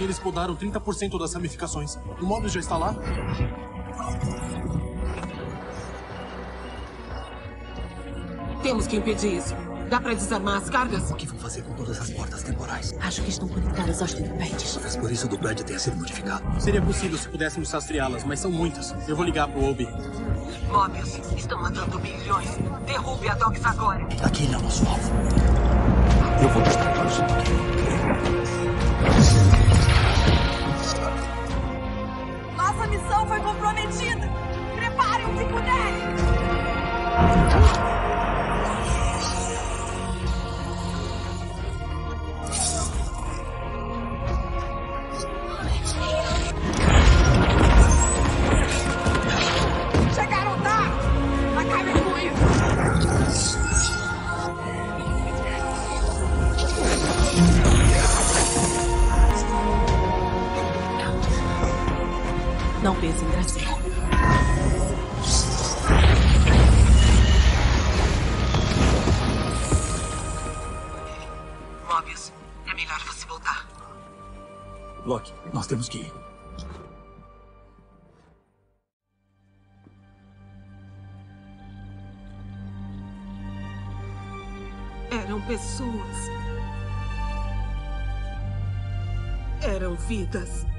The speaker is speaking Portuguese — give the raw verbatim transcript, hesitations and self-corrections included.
Eles podaram trinta por cento das ramificações. O Mobius já está lá? Temos que impedir isso. Dá pra desarmar as cargas? O que vão fazer com todas as portas temporais? Acho que estão conectadas aos telepads. Talvez por isso o do prédio tenha sido modificado. Seria possível se pudéssemos rastreá-las, mas são muitas. Eu vou ligar pro Obi. Mobius, estão mandando bilhões. Derrube a Dogs agora. Aquele é o nosso alvo. Eu vou buscar todos os outros. Nossa missão foi comprometida. Preparem-se, puderem. Não pense em gracinha. Mobius, é melhor você voltar. Loki, nós temos que ir. Eram pessoas. Eram vidas.